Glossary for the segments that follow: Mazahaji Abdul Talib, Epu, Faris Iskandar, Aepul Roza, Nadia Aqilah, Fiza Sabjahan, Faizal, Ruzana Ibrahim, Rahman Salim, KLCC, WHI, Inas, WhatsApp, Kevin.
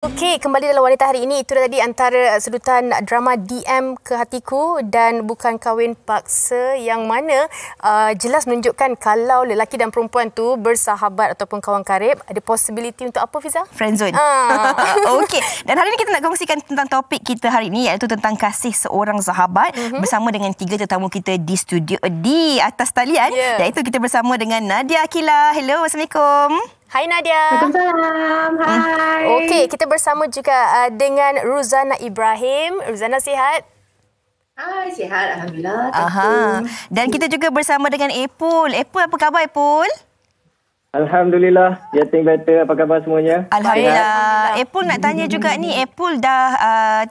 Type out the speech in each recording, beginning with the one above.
Okey, kembali dalam Wanita Hari Ini. Itu tadi antara sedutan drama DM Ke Hatiku dan Bukan Kahwin Paksa, yang mana jelas menunjukkan kalau lelaki dan perempuan tu bersahabat ataupun kawan karib, ada possibility untuk apa, Fiza? Friendzone. Okey, dan hari ini kita nak kongsikan tentang topik kita hari ini, iaitu tentang kasih seorang sahabat, bersama dengan tiga tetamu kita di studio, di atas talian, iaitu kita bersama dengan Nadia Aqilah. Hello, Assalamualaikum. Hai Nadia. Waalaikumsalam. Hai. Okey, kita bersama juga dengan Ruzana Ibrahim. Ruzana sihat? Hai, sihat alhamdulillah. Dan kita juga bersama dengan Aepul. Aepul, apa khabar Aepul? Alhamdulillah, getting better. Apa khabar semuanya? Alhamdulillah. Aepul nak tanya juga ni, Aepul dah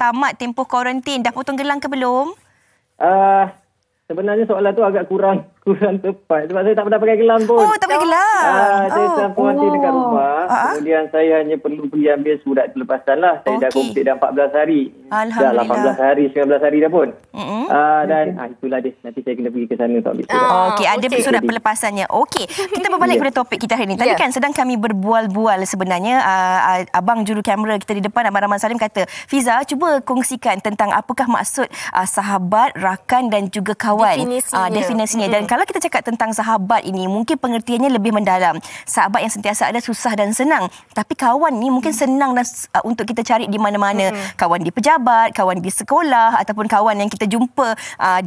tamat tempoh kuarantin, dah potong gelang ke belum? Sebenarnya soalan tu agak kurang tepat sebab saya tak pernah pakai gelang pun. Oh, tak pakai gelang. Saya kuarantin dekat rumah. Kemudian saya hanya perlu pergi ambil surat kelepasan lah. Saya dah complete dah 14 hari. Dah 18 hari, 19 hari dah pun. Dan itulah dia. Nanti saya kena pergi ke sana untuk ambil surat. Okey, ada surat pelepasannya. Okey, kita berbalik kepada topik kita hari ini. Tadi kan sedang kami berbual-bual sebenarnya. Abang juru kamera kita di depan, Abang Rahman Salim kata, Fiza, cuba kongsikan tentang apakah maksud sahabat, rakan dan juga kawan. Definisinya. Dan kalau kita cakap tentang sahabat ini, mungkin pengertiannya lebih mendalam. Sahabat yang sentiasa ada, susah dan senang. Tapi kawan ni mungkin senang dan, untuk kita cari di mana-mana. Kawan di pejabat, kawan di sekolah, ataupun kawan yang kita jumpa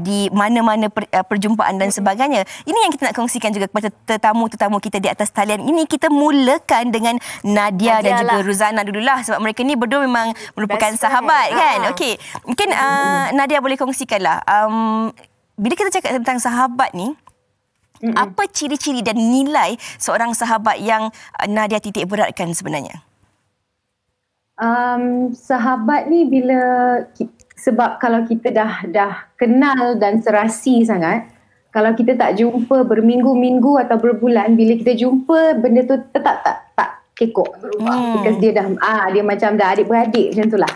di mana-mana perjumpaan dan sebagainya. Ini yang kita nak kongsikan juga kepada tetamu-tetamu kita di atas talian ini. Kita mulakan dengan Nadia dan juga Ruzana dululah, sebab mereka ni berdua memang merupakan sahabat kan. Okey, mungkin Nadia boleh kongsikanlah. Bila kita cakap tentang sahabat ni, apa ciri-ciri dan nilai seorang sahabat yang Nadia titik beratkan sebenarnya? Sahabat ni bila, sebab kalau kita dah kenal dan serasi sangat, kalau kita tak jumpa berminggu-minggu atau berbulan, bila kita jumpa, benda tu tetap tak kekok, berubah. Because dia dah dia macam dah adik-beradik macam itulah.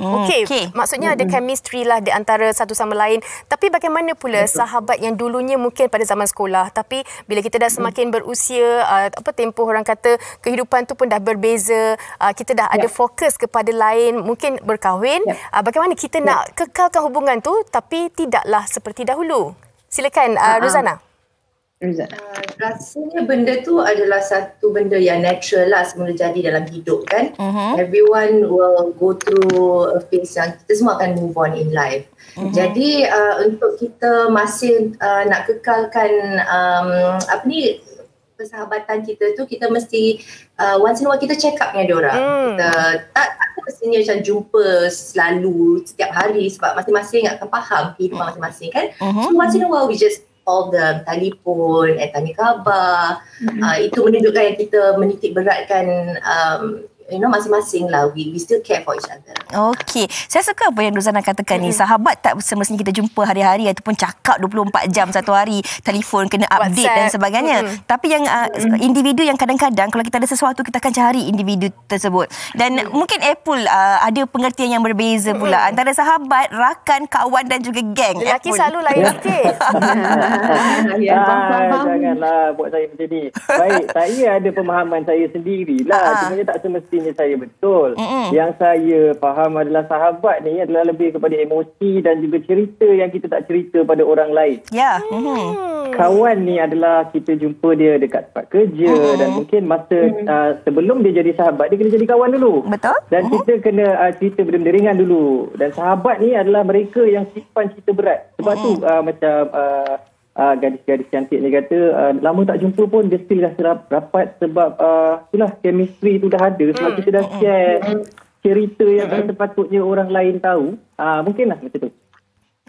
Okey, maksudnya ada chemistry lah di antara satu sama lain. Tapi bagaimana pula sahabat yang dulunya mungkin pada zaman sekolah, tapi bila kita dah semakin berusia, apa tempoh orang kata kehidupan tu pun dah berbeza, kita dah ada fokus kepada lain, mungkin berkahwin. Bagaimana kita nak kekalkan hubungan tu tapi tidaklah seperti dahulu? Silakan Ruzana. Rasanya benda tu adalah satu benda yang natural lah, semula jadi dalam hidup kan. Everyone will go through a phase yang kita semua akan move on in life. Jadi untuk kita masih nak kekalkan apa ni, persahabatan kita tu, kita mesti once in a while kita check up dengan diorang. Kita tak mestinya macam jumpa selalu setiap hari, sebab masing-masing akan faham kehidupan masing-masing kan. So once in a while we just all the telefon, tanya khabar. Itu menunjukkan yang kita menitik beratkan, you know, masing-masing lah. We still care for each other. Okey, saya suka apa yang Ruzana katakan ni. Sahabat tak semestinya kita jumpa hari-hari ataupun cakap 24 jam satu hari. Telefon kena update WhatsApp dan sebagainya. Tapi yang individu yang kadang-kadang kalau kita ada sesuatu, kita akan cari individu tersebut. Dan mungkin Aepul ada pengertian yang berbeza pula antara sahabat, rakan, kawan dan juga geng. Lelaki selalu lain sikit. Janganlah buat saya macam ni. Baik, saya ada pemahaman saya sendirilah. Sebenarnya tak semestinya saya betul. Yang saya faham adalah sahabat ni adalah lebih kepada emosi dan juga cerita yang kita tak cerita pada orang lain. Kawan ni adalah kita jumpa dia dekat tempat kerja, dan mungkin masa sebelum dia jadi sahabat, dia kena jadi kawan dulu. Betul. Dan kita kena cerita benda-benda ringan dulu. Dan sahabat ni adalah mereka yang simpan cerita berat. Sebab tu macam gadis-gadis cantik ni kata, lama tak jumpa pun dia still rasa rapat, sebab itulah chemistry tu dah ada. Sebab kita dah share cerita yang sepatutnya orang lain tahu. Mungkinlah macam tu.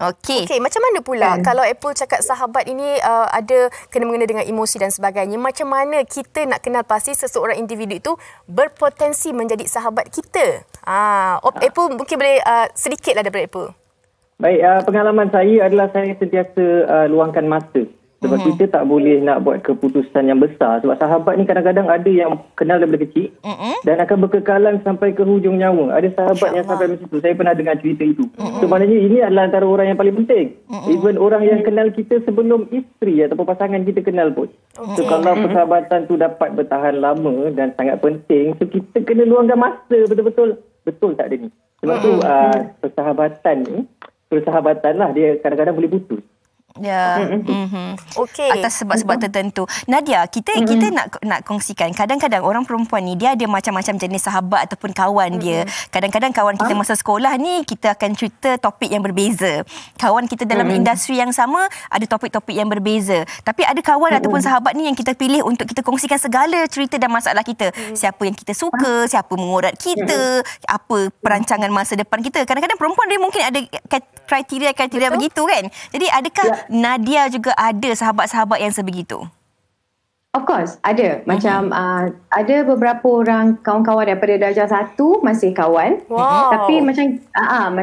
Okey, macam mana pula kalau Aepul cakap sahabat ini ada kena-mengena dengan emosi dan sebagainya, macam mana kita nak kenal pasti seseorang individu itu berpotensi menjadi sahabat kita? Aepul mungkin boleh sedikitlah daripada Aepul. Baik, pengalaman saya adalah saya sentiasa luangkan masa. Sebab kita tak boleh nak buat keputusan yang besar. Sebab sahabat ni kadang-kadang ada yang kenal daripada kecil dan akan berkekalan sampai ke hujung nyawa. Ada sahabat yang sampai macam tu. Saya pernah dengar cerita itu. So maknanya ini adalah antara orang yang paling penting. Even orang yang kenal kita sebelum isteri ataupun pasangan kita kenal pun. So kalau persahabatan tu dapat bertahan lama dan sangat penting, so kita kena luangkan masa betul-betul. Betul tak ada ni? Sebab tu persahabatan ni, persahabatan lah dia kadang-kadang boleh putus. Ya. Okey. Atas sebab-sebab tertentu. Nadia, kita nak kongsikan, kadang-kadang orang perempuan ni dia ada macam-macam jenis sahabat ataupun kawan dia. Kadang-kadang kawan kita masa sekolah ni kita akan cerita topik yang berbeza. Kawan kita dalam industri yang sama ada topik-topik yang berbeza. Tapi ada kawan ataupun sahabat ni yang kita pilih untuk kita kongsikan segala cerita dan masalah kita. Siapa yang kita suka, siapa mengorat kita, apa perancangan masa depan kita. Kadang-kadang perempuan dia mungkin ada kriteria-kriteria begitu kan. Jadi adakah Nadia juga ada sahabat-sahabat yang sebegitu? Of course, ada. Macam ada beberapa orang kawan-kawan daripada darjah 1 masih kawan. Wow. Tapi macam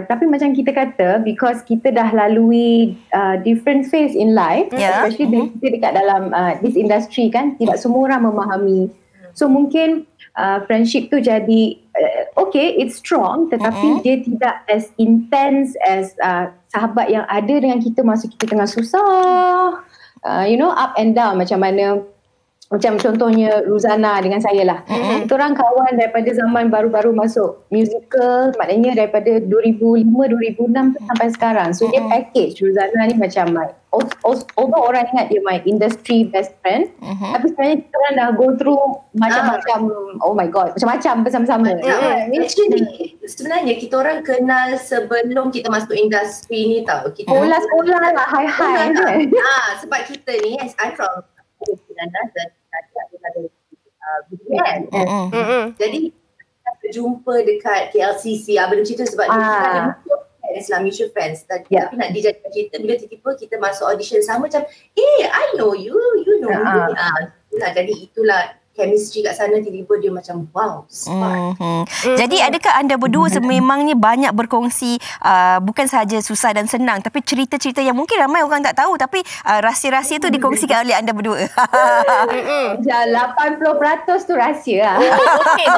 tapi macam kita kata, because kita dah lalui different phase in life, especially bila kita dekat dalam this industry kan, tidak semua orang memahami. So mungkin friendship tu jadi okay, it's strong, tetapi dia tidak as intense as sahabat yang ada dengan kita masa kita tengah susah, you know, up and down. Macam contohnya Ruzana dengan saya lah. Kita orang kawan daripada zaman baru-baru masuk musical, maknanya daripada 2005-2006 tu sampai sekarang. So dia package. Ruzana ni macam although orang ingat dia my industry best friend, tapi sebenarnya kita orang dah go through macam-macam, oh my god, macam-macam bersama-sama. Actually sebenarnya kita orang kenal sebelum kita masuk industri ni tau. Sekolah-sekolah lah, high-high kan. Sebab kita ni, as I from Inas dan Nadia daripada BDN. Jadi kita berjumpa dekat KLCC abang cerita sebab kita ada mutual friends lah, mutual friends. Tapi nak dijadikan cerita bila tiba-tiba kita masuk audition sama macam, eh I know you, you know me. Jadi itulah chemistry kat sana, tiba-tiba dia macam wow, smart. Jadi adakah anda berdua sememangnya banyak berkongsi bukan sahaja susah dan senang, tapi cerita-cerita yang mungkin ramai orang tak tahu, tapi rahsia-rahsia tu dikongsikan oleh anda berdua? 80% tu rahsia. Okay.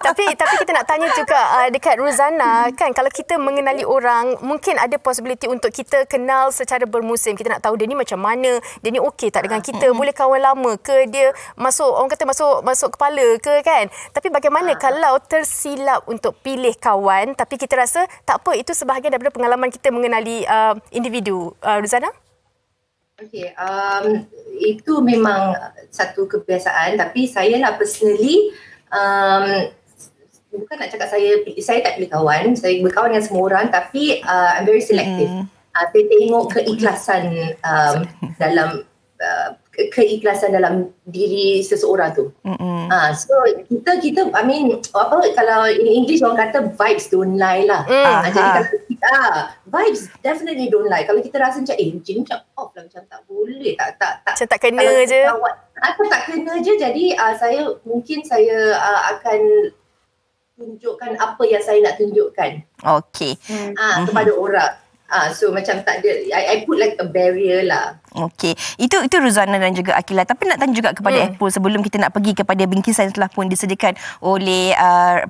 Tapi kita nak tanya juga dekat Ruzana kan, kalau kita mengenali orang, mungkin ada possibility untuk kita kenal secara bermusim. Kita nak tahu dia ni macam mana, dia ni okey tak dengan kita, boleh kawan lama ke, dia masuk, orang kata masuk kepala ke kan. Tapi bagaimana kalau tersilap untuk pilih kawan, tapi kita rasa tak apa, itu sebahagian daripada pengalaman kita mengenali individu? Ruzana? Okey, itu memang satu kebiasaan, tapi saya lah personally, bukan nak cakap saya tak pilih kawan, saya berkawan dengan semua orang, tapi I'm very selective. Saya tengok keikhlasan dalam keikhlasan dalam diri seseorang tu. So kita I mean, apa, kalau in English orang kata vibes don't lie lah. Jadi kalau kita vibes definitely don't lie. Kalau kita rasa macam ni macam off lah, macam tak boleh, tak macam tak kena je. Aku tak kena je. Jadi saya mungkin saya akan tunjukkan apa yang saya nak tunjukkan. Okey. Kepada orang. So macam tak ada, I put like a barrier lah. Okey, itu Ruzana dan juga Aqilah. Tapi nak tanya juga kepada Aepul sebelum kita nak pergi kepada bingkisan yang telah pun disediakan oleh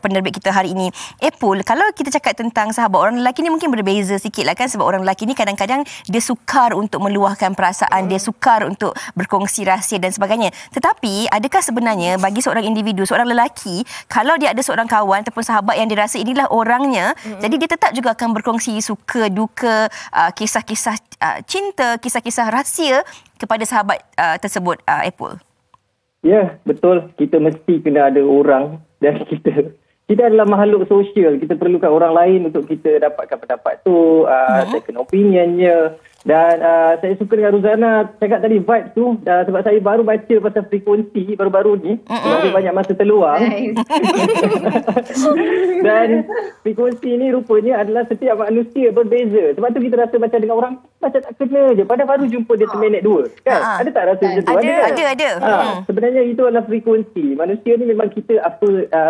penerbit kita hari ini. Aepul, kalau kita cakap tentang sahabat, orang lelaki ni mungkin berbeza sikit lah kan, sebab orang lelaki ni kadang-kadang dia sukar untuk meluahkan perasaan, dia sukar untuk berkongsi rahsia dan sebagainya. Tetapi adakah sebenarnya bagi seorang individu, seorang lelaki, kalau dia ada seorang kawan ataupun sahabat yang dia rasa inilah orangnya, jadi dia tetap juga akan berkongsi suka, duka, kisah-kisah cinta, kisah-kisah rahsia kepada sahabat tersebut, Aepul? Ya, betul. Kita mesti kena ada orang, dan kita adalah makhluk sosial. Kita perlukan orang lain untuk kita dapatkan pendapat tu, second opinionnya. Dan saya suka dengan Ruzana cakap tadi vibe tu, sebab saya baru baca pasal frekuensi baru-baru ni, sebab banyak masa terluang. Dan frekuensi ni rupanya adalah setiap manusia berbeza. Sebab tu kita rasa macam dengan orang macam tak kena je, padahal baru jumpa dia terminit 2 kan. Ada tak rasa macam tu? Ada. Sebenarnya itu adalah frekuensi. Manusia ni memang kita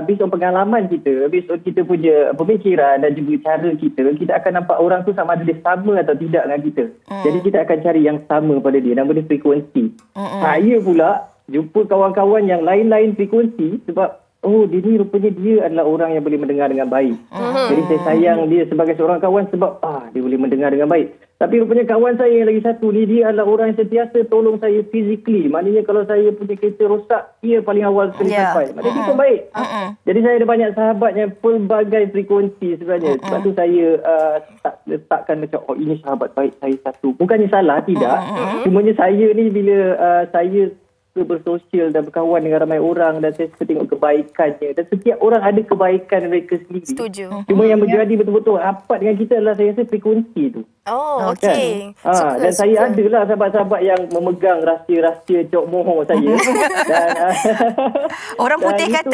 based on pengalaman kita, based on kita punya pemikiran dan juga cara kita akan nampak orang tu sama ada dia sama atau tidak dengan kita. Jadi kita akan cari yang sama pada dia, nama dia frekuensi. Saya pula jumpa kawan-kawan yang lain-lain frekuensi sebab oh dia ni rupanya dia adalah orang yang boleh mendengar dengan baik. Jadi saya sayang dia sebagai seorang kawan sebab dia boleh mendengar dengan baik. Tapi rupanya kawan saya yang lagi satu ni, dia adalah orang yang sentiasa tolong saya physically. Maknanya kalau saya punya kereta rosak, dia paling awal sekali sampai. Maknanya dia pun baik. Jadi saya ada banyak sahabat yang pelbagai frekuensi sebenarnya. Sebab tu saya tak letakkan macam oh ini sahabat baik saya satu. Bukannya salah, tidak. Cumanya saya ni bila saya bersosial dan berkawan dengan ramai orang dan saya suka tengok kebaikannya dan setiap orang ada kebaikan mereka sendiri. Setuju. Cuma yang menjadi betul-betul rapat dengan kita adalah saya rasa frekuensi tu. Oh, okey. Kan? Dan saya adalah sahabat-sahabat yang memegang rahsia-rahsia cok moho saya. Dan orang putih dan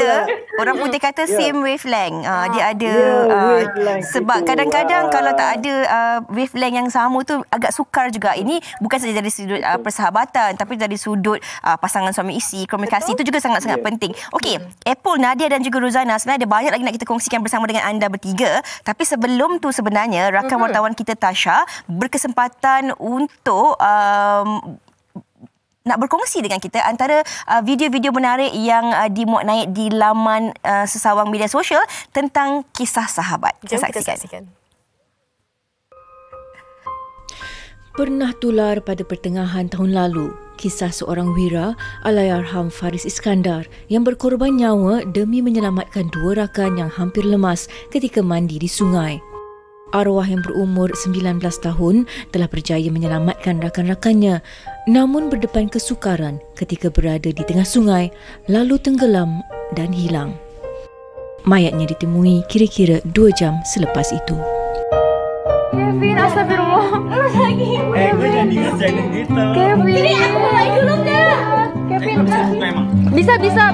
kata, same wavelength. Dia ada sebab itu, kadang-kadang kalau tak ada wavelength yang sama tu agak sukar juga. Ini bukan saja dari sudut persahabatan tapi dari sudut pasangan suami isteri, komunikasi itu juga sangat-sangat penting. Okey, Aepul, Nadia dan juga Ruzana, sebenarnya ada banyak lagi nak kita kongsikan bersama dengan anda bertiga. Tapi sebelum tu sebenarnya rakan wartawan kita Tasha berkesempatan untuk nak berkongsi dengan kita antara video-video menarik yang dimuat naik di laman sesawang media sosial tentang kisah sahabat. Jom kita saksikan. Pernah tular pada pertengahan tahun lalu, kisah seorang wira Allahyarham Faris Iskandar yang berkorban nyawa demi menyelamatkan dua rakan yang hampir lemas ketika mandi di sungai. Arwah yang berumur 19 tahun telah berjaya menyelamatkan rakan-rakannya namun berdepan kesukaran ketika berada di tengah sungai lalu tenggelam dan hilang. Mayatnya ditemui kira-kira 2 jam selepas itu. Kevin, astagfirullah. Aku jangan dikasihkan kita. Kevin, aku mulai dulu tak? Kevin, bisa.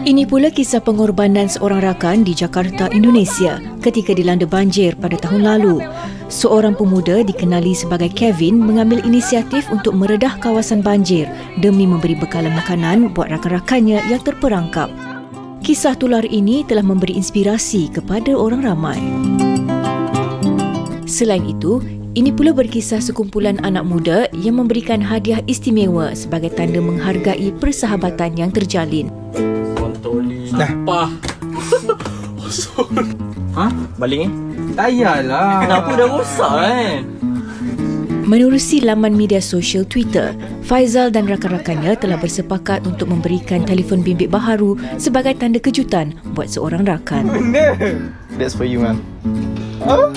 Ini pula kisah pengorbanan seorang rakan di Jakarta, Indonesia ketika dilanda banjir pada tahun lalu. Seorang pemuda dikenali sebagai Kevin mengambil inisiatif untuk meredah kawasan banjir demi memberi bekalan makanan buat rakan-rakannya yang terperangkap. Kisah tular ini telah memberi inspirasi kepada orang ramai. Selain itu, ini pula berkisah sekumpulan anak muda yang memberikan hadiah istimewa sebagai tanda menghargai persahabatan yang terjalin. Sampah. Baling tak payahlah. Kenapa dah rosak kan? Menerusi laman media sosial Twitter, Faizal dan rakan-rakannya telah bersepakat untuk memberikan telefon bimbit baharu sebagai tanda kejutan buat seorang rakan. That's for you, man. Huh?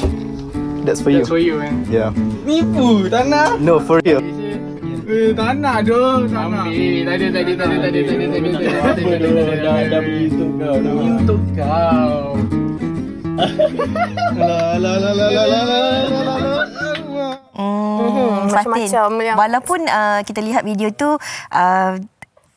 That's for you, man. Yeah. Nipu, tak nak. No, for real. Tak nak doh. Ambil. Tadi. Dah begitu kau. Untuk kau. Macam-macam. Walaupun kita lihat video tu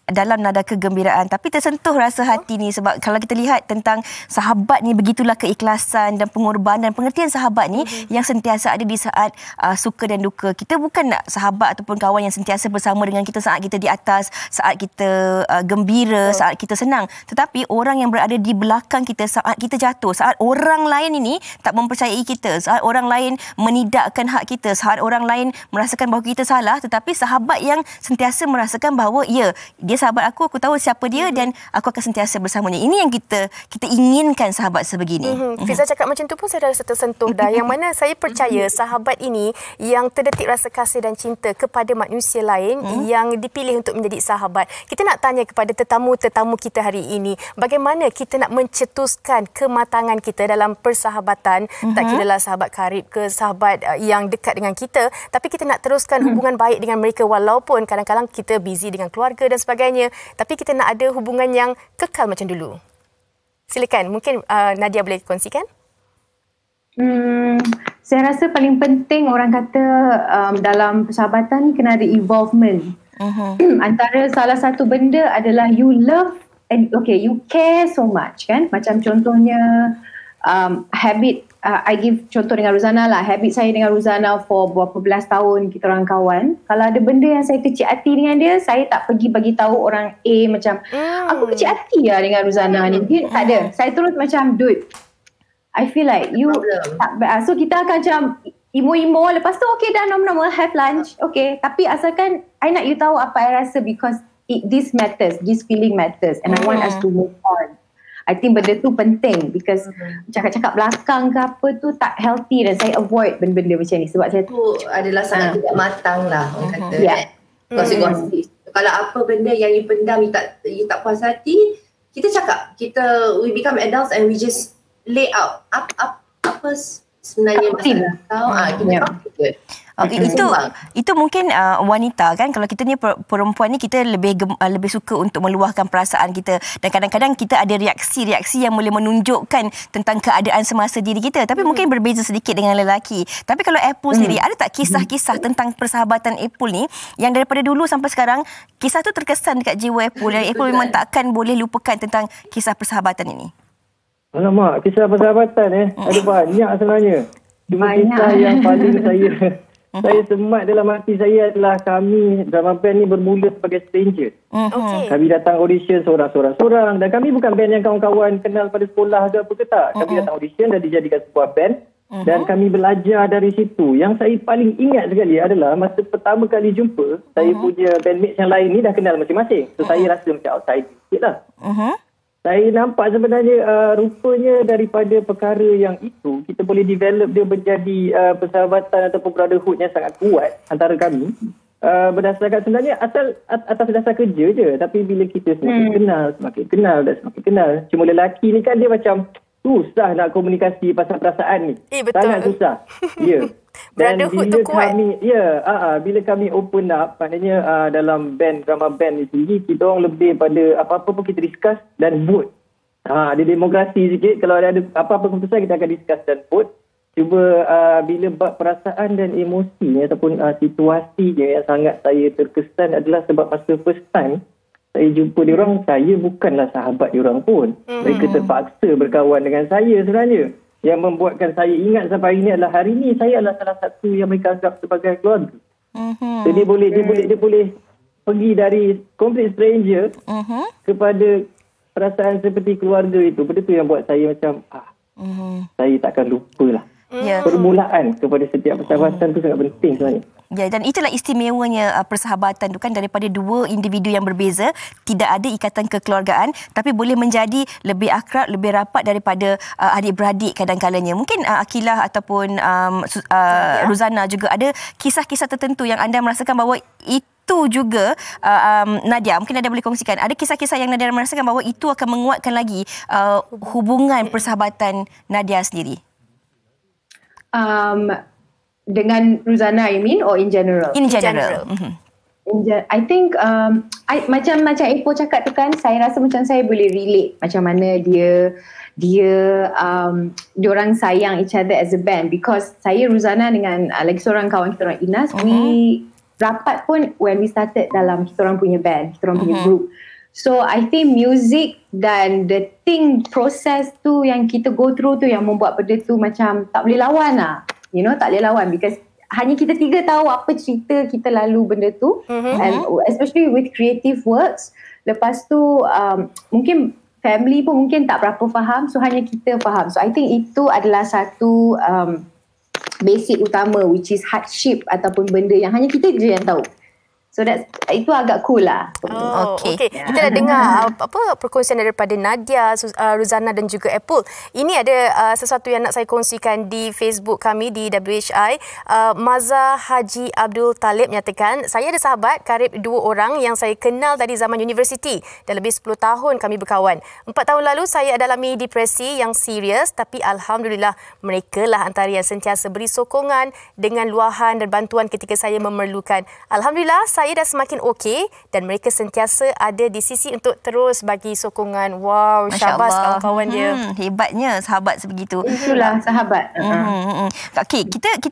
dalam nada kegembiraan tapi tersentuh rasa hati ni sebab kalau kita lihat tentang sahabat ni begitulah keikhlasan dan pengorbanan pengertian sahabat ni yang sentiasa ada di saat suka dan duka. Kita bukan nak sahabat ataupun kawan yang sentiasa bersama dengan kita saat kita di atas, saat kita gembira, saat kita senang, tetapi orang yang berada di belakang kita saat kita jatuh, saat orang lain ini tak mempercayai kita, saat orang lain menidakkan hak kita, saat orang lain merasakan bahawa kita salah, tetapi sahabat yang sentiasa merasakan bahawa ya, dia sahabat aku tahu siapa dia dan aku akan sentiasa bersamanya. Ini yang kita inginkan sahabat sebegini. Fiza cakap macam tu pun saya rasa tersentuh dah. Yang mana saya percaya sahabat ini yang terdetik rasa kasih dan cinta kepada manusia lain yang dipilih untuk menjadi sahabat. Kita nak tanya kepada tetamu-tetamu kita hari ini, bagaimana kita nak mencetuskan kematangan kita dalam persahabatan, tak kiralah sahabat karib ke sahabat yang dekat dengan kita, tapi kita nak teruskan hubungan baik dengan mereka walaupun kadang-kadang kita busy dengan keluarga dan sebagainya. Tapi kita nak ada hubungan yang kekal macam dulu. Silakan, mungkin Nadia boleh kongsikan. Saya rasa paling penting orang kata dalam persahabatan ni kena ada involvement. Antara salah satu benda adalah you love and you care so much kan. Macam contohnya habit, I give contoh dengan Ruzana lah. Habit saya dengan Ruzana for berapa belas tahun kita orang kawan. Kalau ada benda yang saya kecil hati dengan dia, saya tak pergi bagi tahu orang A macam, aku kecil hati lah dengan Ruzana ni. Dia tak ada. Saya terus macam, dude, I feel like you... So kita akan macam emo-emo. Lepas tu okay dah normal-normal, have lunch. Okay, tapi asalkan I nak you tahu apa I rasa, because this matters, this feeling matters, and I want us to move on. I think benda tu penting because cakap-cakap belakang ke apa tu tak healthy, dan saya avoid benda-benda macam ni sebab saya tu adalah sangat tidak matang lah orang kata. Yeah. Gosip-gosip. Kalau apa benda yang you pendam, you tak puas hati, kita cakap, we become adults and we just lay out apa sebenarnya masalah kau. Kita complicated. Okay, itu mungkin wanita kan, kalau kita ni perempuan ni kita lebih suka untuk meluahkan perasaan kita, dan kadang-kadang kita ada reaksi-reaksi yang boleh menunjukkan tentang keadaan semasa diri kita, tapi mungkin berbeza sedikit dengan lelaki. Tapi kalau Aepul sendiri, ada tak kisah-kisah tentang persahabatan Aepul ni yang daripada dulu sampai sekarang kisah tu terkesan dekat jiwa Aepul, dan Aepul memang takkan boleh lupakan tentang kisah persahabatan ini? Alamak, kisah persahabatan ada banyak sebenarnya. Cuma kisah yang paling saya semat dalam hati saya adalah kami drama band ni bermula sebagai stranger. Kami datang audition seorang-seorang, dan kami bukan band yang kawan-kawan kenal pada sekolah ke apa ke tak. Kami datang audition dan dijadikan sebuah band, dan kami belajar dari situ. Yang saya paling ingat sekali adalah masa pertama kali jumpa, saya punya bandmates yang lain ni dah kenal masing-masing. So saya rasa macam outside sikit lah. Saya nampak sebenarnya rupanya daripada perkara yang itu, kita boleh develop dia menjadi persahabatan ataupun brotherhood yang sangat kuat antara kami. Berdasarkan sebenarnya atas dasar kerja je. Tapi bila kita semakin kenal. Cuma lelaki ni kan dia macam susah nak komunikasi pasal perasaan ni. Sangat susah. Ya. Dan bila kami, bila kami open up, maknanya dalam drama band ni sendiri, kita orang lebih pada apa-apa pun kita discuss dan vote. Ada demokrasi sikit, kalau ada apa-apa keputusan kita akan discuss dan vote. Cuba bila bab perasaan dan emosinya ataupun situasinya, yang sangat saya terkesan adalah sebab masa first time saya jumpa diorang, saya bukanlah sahabat diorang pun. Mereka terpaksa berkawan dengan saya sebenarnya. Yang membuatkan saya ingat sampai ini adalah hari ini saya adalah salah satu yang mereka anggap sebagai keluarga. So, dia boleh pergi dari complete stranger kepada perasaan seperti keluarga itu. Benda tu yang buat saya macam saya takkan lupalah. Permulaan kepada setiap persahabatan itu sangat penting sebenarnya. Ya, dan itulah istimewanya persahabatan tu kan, daripada dua individu yang berbeza, tidak ada ikatan kekeluargaan, tapi boleh menjadi lebih akrab, lebih rapat daripada adik-beradik kadang-kalanya. Mungkin Aqilah ataupun Ruzana juga ada kisah-kisah tertentu yang anda merasakan bahawa itu juga Nadia, mungkin Nadia boleh kongsikan. Ada kisah-kisah yang Nadia merasakan bahawa itu akan menguatkan lagi hubungan persahabatan Nadia sendiri? Dengan Ruzana, you mean, or in general? In general. I think macam Epo cakap tu kan, saya rasa macam saya boleh relate macam mana diorang sayang each other as a band, because saya, Ruzana dengan lagi seorang kawan kita orang, Inas, we rapat pun when we started dalam kita orang punya band, kita orang punya group. So I think music dan the thing process tu yang kita go through tu yang membuat benda tu macam tak boleh lawan lah. You know, tak boleh lawan, because hanya kita tiga tahu apa cerita kita lalu benda tu, and especially with creative works. Lepas tu mungkin family pun mungkin tak berapa faham, so hanya kita faham. So I think itu adalah satu basic utama, which is hardship ataupun benda yang hanya kita je yang tahu. So itu agak cool lah. Okay. Kita dah dengar apa perkongsian daripada Nadia, Ruzana dan juga Aepul. Ini ada sesuatu yang nak saya kongsikan di Facebook kami di WHI. Mazahaji Abdul Talib menyatakan, saya ada sahabat karib dua orang yang saya kenal dari zaman universiti. Dah lebih 10 tahun kami berkawan. 4 tahun lalu saya alami depresi yang serius, tapi alhamdulillah mereka lah antara yang sentiasa beri sokongan dengan luahan dan bantuan ketika saya memerlukan. Alhamdulillah saya dah semakin okey dan mereka sentiasa ada di sisi untuk terus bagi sokongan. Wow, syabas kawan-kawan dia. Hebatnya sahabat sebegitu. Itulah sahabat. Okey, kita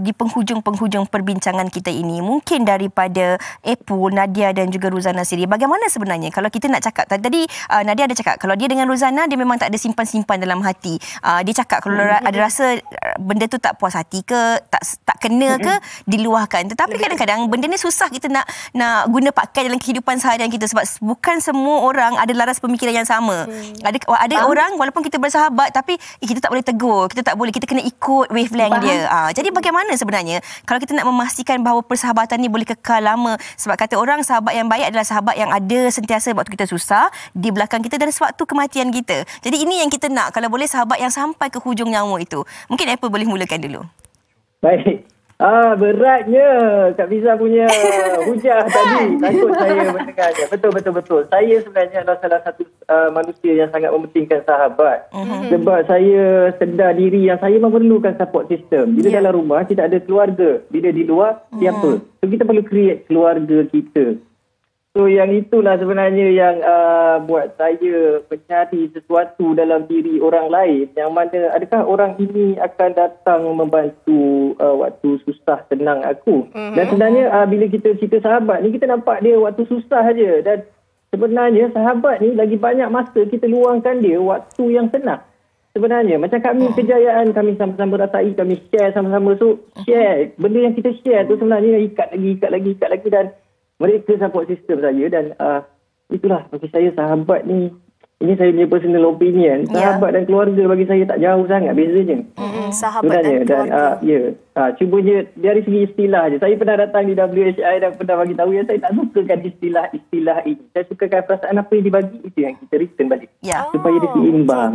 di penghujung perbincangan kita ini, mungkin daripada Aepul, Nadia dan juga Ruzana sendiri, bagaimana sebenarnya kalau kita nak cakap tadi, Nadia ada cakap kalau dia dengan Ruzana dia memang tak ada simpan-simpan dalam hati. Dia cakap kalau ada rasa benda tu tak puas hati ke, tak kena ke, diluahkan. Tetapi kadang-kadang benda ni susah kita nak guna pakai dalam kehidupan seharian kita. Sebab bukan semua orang ada laras pemikiran yang sama. Ada orang walaupun kita bersahabat tapi kita tak boleh tegur, kita tak boleh, kita kena ikut wavelength dia. Jadi bagaimana sebenarnya kalau kita nak memastikan bahawa persahabatan ni boleh kekal lama? Sebab kata orang, sahabat yang baik adalah sahabat yang ada sentiasa waktu kita susah, di belakang kita dan sewaktu kematian kita. Jadi ini yang kita nak, kalau boleh sahabat yang sampai ke hujung nyawa itu. Mungkin Apple boleh mulakan dulu. Baik. Beratnya Kak Fiza punya hujah tadi. Takut saya mendengarnya. Betul. Saya sebenarnya adalah salah satu manusia yang sangat mementingkan sahabat. Sebab saya sedar diri yang saya memerlukan support system. Bila dalam rumah, kita ada keluarga. Bila di luar, siapa? So, kita perlu create keluarga kita. So, yang itulah sebenarnya yang buat saya mencari sesuatu dalam diri orang lain. Yang mana, adakah orang ini akan datang membantu waktu susah senang aku? Dan sebenarnya, bila kita cerita sahabat ni, kita nampak dia waktu susah je. Dan sebenarnya, sahabat ni lagi banyak masa kita luangkan dia waktu yang senang. Sebenarnya, macam kami kejayaan, kami sama-sama ratai, kami share sama-sama. So, share. Benda yang kita share tu sebenarnya ikat lagi. Dan mereka support sistem saya. Dan itulah bagi saya sahabat ni. Ini saya punya personal opinion. Sahabat dan keluarga bagi saya tak jauh sangat bezanya. Sahabat sebenarnya, dan keluarga. Cuba je dari segi istilah je. Saya pernah datang di WHI dan pernah bagi tahu yang saya tak sukakan istilah ini. Saya sukakan perasaan apa yang dibagi, itu yang kita return balik. Supaya dia seimbang.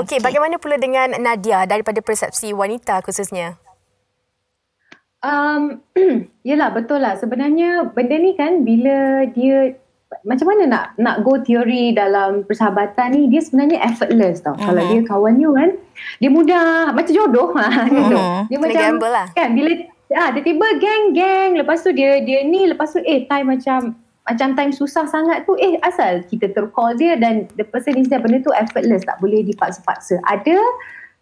Okey, bagaimana pula dengan Nadia daripada persepsi wanita khususnya? Yelah, betul lah. Sebenarnya benda ni kan, bila dia macam mana nak go teori dalam persahabatan ni, dia sebenarnya effortless tau. Kalau dia kawan you kan, dia mudah macam jodoh gitu. Dia macam lah kan, bila dia tiba geng, lepas tu dia ni, lepas tu time macam time susah sangat tu, asal kita tercall dia dan the person is there. Benda tu effortless, tak boleh dipaksa-paksa. Ada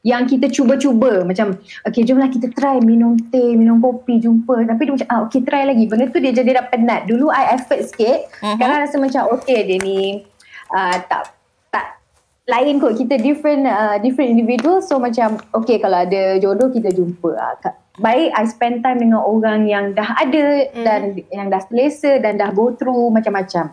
yang kita cuba-cuba macam, okay, jomlah kita try minum teh, minum kopi, jumpa. Tapi dia macam, okay, try lagi. Benda tu dia jadi dah penat. Dulu I effort sikit. Sekarang rasa macam, okay, dia ni tak lain kot. Kita different individual. So macam, okay, kalau ada jodoh kita jumpa. Baik, I spend time dengan orang yang dah ada dan yang dah selesa dan dah go through macam-macam.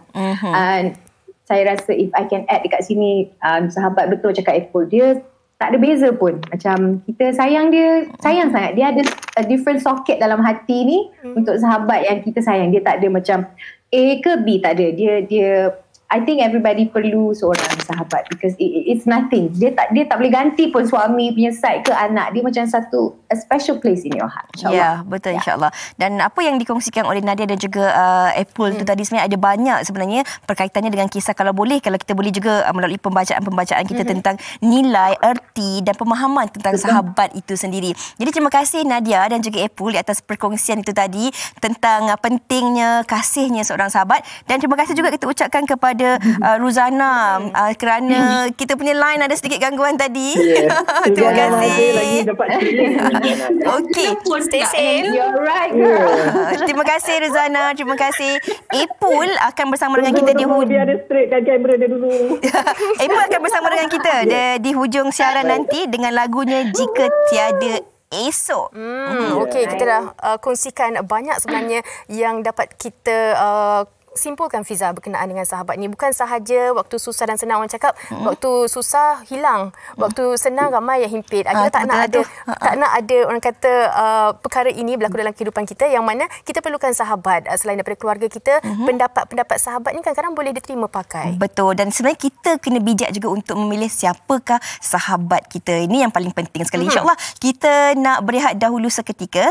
Saya rasa if I can add dekat sini, sahabat betul cakap Apple, dia tak ada beza pun. Macam kita sayang dia, sayang sangat. Dia ada a different socket dalam hati ni untuk sahabat yang kita sayang. Dia tak ada macam A ke B, tak ada. Dia I think everybody perlu seorang sahabat because it's nothing. Dia tak boleh ganti pun suami punya side ke anak. Dia macam satu a special place in your heart. InsyaAllah. Ya, betul, insyaAllah. Dan apa yang dikongsikan oleh Nadia dan juga Apple tu tadi, sebenarnya ada banyak sebenarnya perkaitannya dengan kisah. Kalau kita boleh juga melalui pembacaan-pembacaan kita tentang nilai, erti dan pemahaman tentang sahabat itu sendiri. Jadi terima kasih Nadia dan juga Apple atas perkongsian itu tadi tentang pentingnya kasihnya seorang sahabat. Dan terima kasih juga kita ucapkan kepada Ruzana kerana kita punya line ada sedikit gangguan tadi. Terima kasih. Okay, stay safe. You're right, girl. Terima kasih Ruzana, terima kasih. Aepul akan bersama dengan kita di hujung. Dia ada straightkan kamera dia dulu. Aepul akan bersama dengan kita di hujung siaran nanti dengan lagunya Jika Tiada Esok. Okey, kita dah kongsikan banyak sebenarnya yang dapat kita simpulkan Fiza berkenaan dengan sahabat ni. Bukan sahaja waktu susah dan senang. Orang cakap waktu susah hilang, waktu senang ramai yang himpit. Akhirnya tak nak ada orang kata perkara ini berlaku dalam kehidupan kita, yang mana kita perlukan sahabat. Selain daripada keluarga kita, pendapat-pendapat sahabat ni kadang-kadang boleh diterima pakai. Betul, dan sebenarnya kita kena bijak juga untuk memilih siapakah sahabat kita. Ini yang paling penting sekali. InsyaAllah kita nak berehat dahulu seketika.